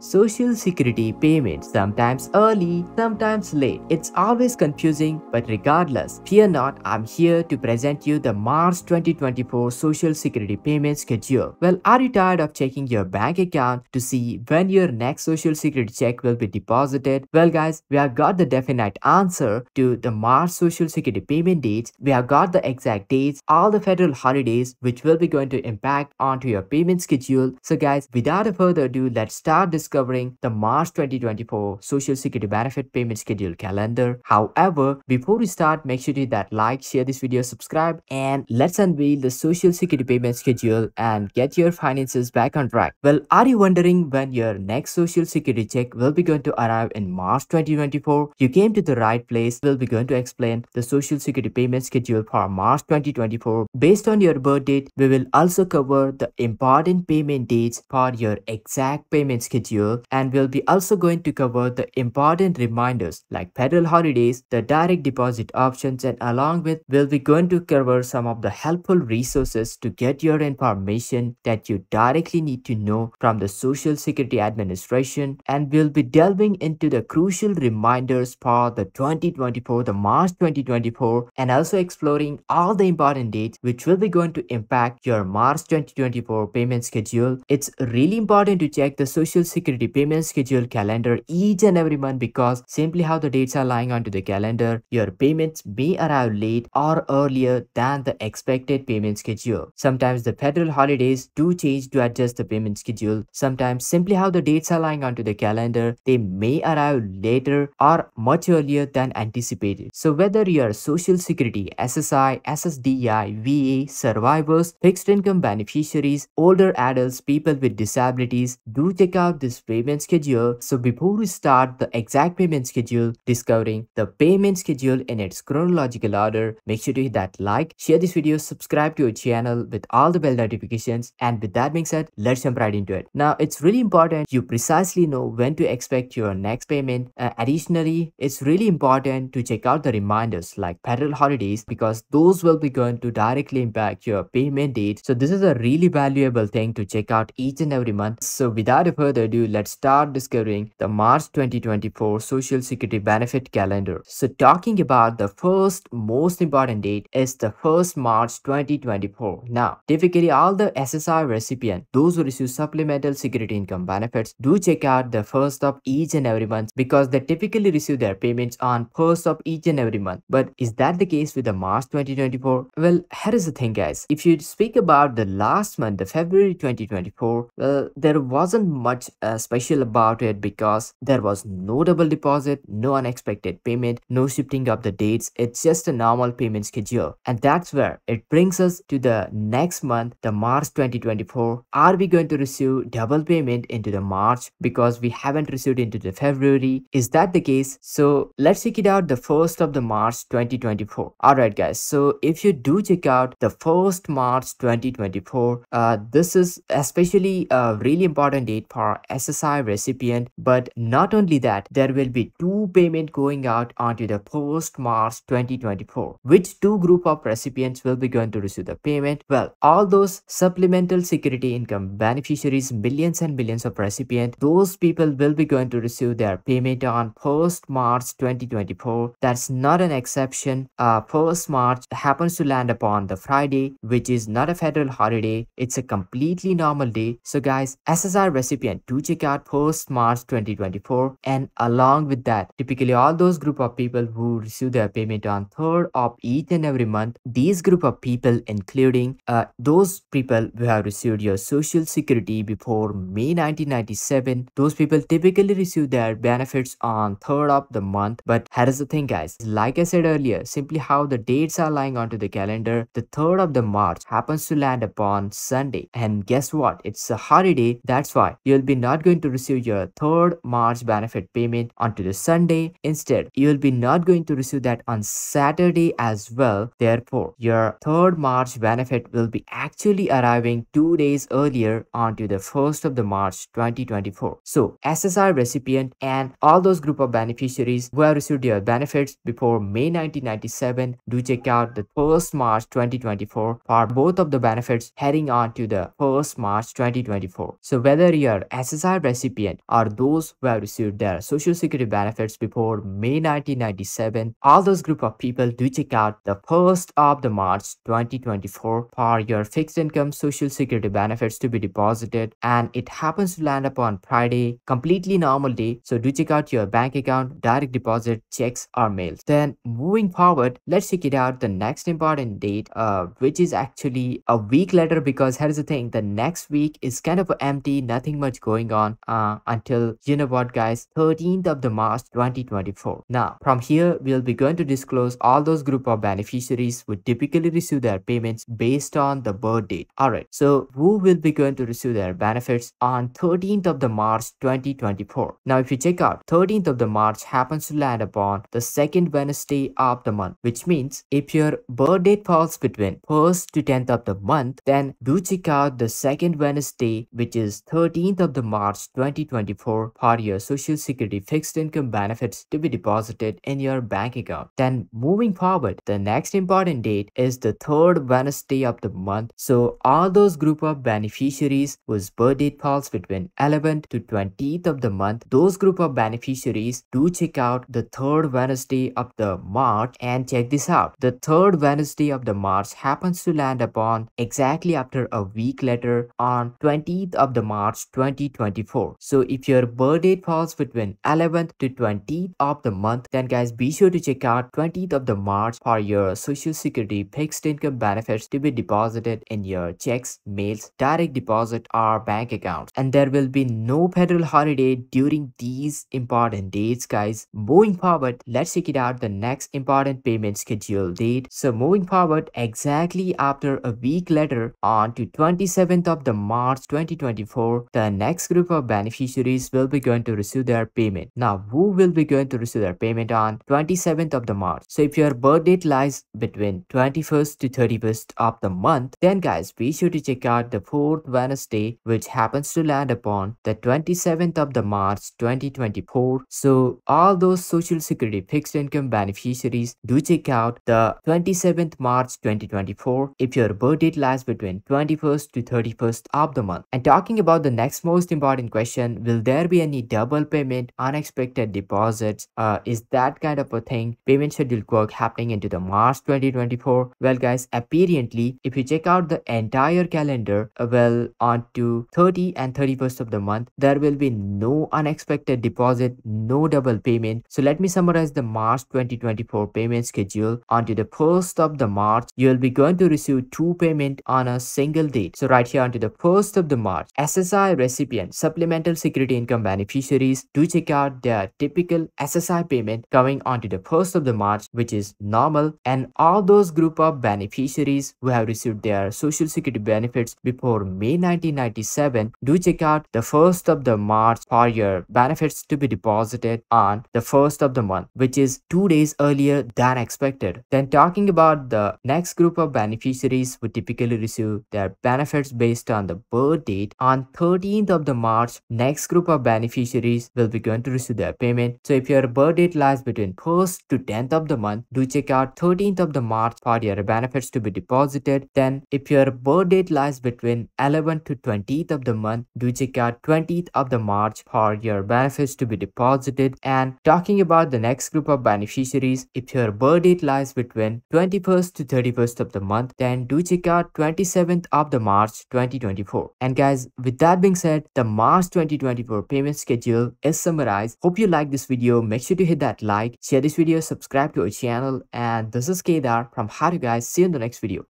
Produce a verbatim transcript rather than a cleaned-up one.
Social Security payments, sometimes early, sometimes late. It's always confusing, but regardless, fear not, I'm here to present you the March twenty twenty-four Social Security payment schedule. Well, are you tired of checking your bank account to see when your next Social Security check will be deposited? Well guys, we have got the definite answer to the March Social Security payment dates. We have got the exact dates, all the federal holidays which will be going to impact onto your payment schedule. So guys, without a further ado, let's start this discovering the March twenty twenty-four Social Security Benefit Payment Schedule calendar. However, before we start, make sure to that like, share this video, subscribe, and let's unveil the Social Security Payment Schedule and get your finances back on track. Well, are you wondering when your next Social Security check will be going to arrive in March twenty twenty-four? You came to the right place. We'll be going to explain the Social Security Payment Schedule for March twenty twenty-four. Based on your birth date, we will also cover the important payment dates for your exact payment schedule. And we'll be also going to cover the important reminders like federal holidays, the direct deposit options, and along with we'll be going to cover some of the helpful resources to get your information that you directly need to know from the Social Security Administration. And we'll be delving into the crucial reminders for the twenty twenty-four, the March twenty twenty-four, and also exploring all the important dates which will be going to impact your March twenty twenty-four payment schedule. It's really important to check the Social Security Security payment schedule calendar each and every month, because simply how the dates are lying onto the calendar, your payments may arrive late or earlier than the expected payment schedule. Sometimes the federal holidays do change to adjust the payment schedule. Sometimes simply how the dates are lying onto the calendar, they may arrive later or much earlier than anticipated. So whether your Social Security, S S I, S S D I, V A, survivors, fixed income beneficiaries, older adults, people with disabilities, do check out this payment schedule. So before we start the exact payment schedule, discovering the payment schedule in its chronological order, make sure to hit that like, share this video, subscribe to our channel with all the bell notifications. And with that being said, let's jump right into it. Now, it's really important you precisely know when to expect your next payment. Uh, additionally, it's really important to check out the reminders like federal holidays, because those will be going to directly impact your payment date. So this is a really valuable thing to check out each and every month. So without a further ado, let's start discovering the March twenty twenty-four Social Security Benefit Calendar. So talking about the first most important date is the first March twenty twenty-four. Now, typically all the S S I recipients, those who receive supplemental security income benefits, do check out the first of each and every month, because they typically receive their payments on first of each and every month. But is that the case with the March twenty twenty-four? Well, here is the thing guys, if you speak about the last month, the February twenty twenty-four, well, there wasn't much Uh, special about it, because there was no double deposit, no unexpected payment, no shifting of the dates. It's just a normal payment schedule. And that's where it brings us to the next month, the March twenty twenty-four. Are we going to receive double payment into the March because we haven't received into the February? Is that the case? So let's check it out, the first of the March twenty twenty-four. All right guys, so if you do check out the first March twenty twenty-four, uh, this is especially a really important date for S S I recipient. But not only that, there will be two payments going out onto the post March twenty twenty-four. Which two group of recipients will be going to receive the payment? Well, all those supplemental security income beneficiaries, millions and millions of recipients, those people will be going to receive their payment on post March twenty twenty-four. That's not an exception. Uh, first March happens to land upon the Friday, which is not a federal holiday. It's a completely normal day. So guys, S S I recipient, do check out post March twenty twenty-four. And along with that, typically all those group of people who receive their payment on third of each and every month, these group of people, including uh, those people who have received your Social Security before May nineteen ninety-seven, those people typically receive their benefits on third of the month. But here is the thing guys, like I said earlier, simply how the dates are lying onto the calendar, the third of the March happens to land upon Sunday, and guess what, it's a holiday. That's why you'll be not going to receive your third March benefit payment onto the Sunday. Instead, you'll be not going to receive that on Saturday as well. Therefore, your third March benefit will be actually arriving two days earlier onto the first of the March twenty twenty-four. So S S I recipient and all those group of beneficiaries who have received their benefits before May nineteen ninety-seven, do check out the first March twenty twenty-four for both of the benefits heading on to the first March twenty twenty-four. So whether your S S I S S I recipients are those who have received their Social Security benefits before May nineteen ninety-seven. All those group of people do check out the first of the March twenty twenty-four for your fixed income Social Security benefits to be deposited, and it happens to land upon Friday, completely normal day, so do check out your bank account, direct deposit, checks or mails. Then moving forward, let's check it out the next important date, uh, which is actually a week later, because here's the thing, the next week is kind of empty, nothing much going on uh, until, you know what guys, thirteenth of the March twenty twenty-four. Now from here we'll be going to disclose all those group of beneficiaries who typically receive their payments based on the birth date. Alright, so who will be going to receive their benefits on thirteenth of the March twenty twenty-four? Now if you check out, thirteenth of the March happens to land upon the second Wednesday of the month, which means if your birth date falls between first to tenth of the month, then do check out the second Wednesday, which is thirteenth of the March twenty twenty-four, for your Social Security fixed income benefits to be deposited in your bank account. Then moving forward, the next important date is the third Wednesday of the month. So all those group of beneficiaries whose birth date falls between eleventh to twentieth of the month, those group of beneficiaries do check out the third Wednesday of the March. And check this out, the third Wednesday of the March happens to land upon exactly after a week later on twentieth of the March twenty twenty-four. So if your birth date falls between eleventh to twentieth of the month, then guys be sure to check out twentieth of the March for your Social Security fixed income benefits to be deposited in your checks, mails, direct deposit or bank accounts. And there will be no federal holiday during these important dates guys. Moving forward, let's check it out the next important payment schedule date. So moving forward, exactly after a week later on to twenty-seventh of the March twenty twenty-four, the next group of beneficiaries will be going to receive their payment. Now who will be going to receive their payment on twenty-seventh of the March? So if your birth date lies between twenty-first to thirty-first of the month, then guys be sure to check out the fourth Wednesday, which happens to land upon the twenty-seventh of the March twenty twenty-four. So all those Social Security fixed income beneficiaries do check out the twenty-seventh March twenty twenty-four if your birth date lies between twenty-first to thirty-first of the month. And talking about the next most important question, will there be any double payment, unexpected deposits, uh, is that kind of a thing, payment schedule quirk happening into the March twenty twenty-four? Well guys, apparently if you check out the entire calendar, uh, well on to thirtieth and thirty-first of the month, there will be no unexpected deposit, no double payment. So let me summarize the March twenty twenty-four payment schedule. On to the first of the March, you will be going to receive two payments on a single date. So right here on to the first of the March, S S I recipients, supplemental security income beneficiaries, do check out their typical S S I payment coming on to the first of the March, which is normal. And all those group of beneficiaries who have received their Social Security benefits before May nineteen ninety-seven, do check out the first of the March for your benefits to be deposited on the first of the month, which is two days earlier than expected. Then talking about the next group of beneficiaries who typically receive their benefits based on the birth date, on thirteenth of the March, next group of beneficiaries will be going to receive their payment. So if your birth date lies between first to tenth of the month, do check out thirteenth of the March for your benefits to be deposited. Then if your birth date lies between eleventh to twentieth of the month, do check out twentieth of the March for your benefits to be deposited. And talking about the next group of beneficiaries, if your birth date lies between twenty-first to thirty-first of the month, then do check out twenty-seventh of the March twenty twenty-four. And guys, with that being said, the March twenty twenty-four payment schedule is summarized. Hope you like this video. Make sure to hit that like, share this video, subscribe to our channel, and this is Kedar from How To Guys. See you in the next video.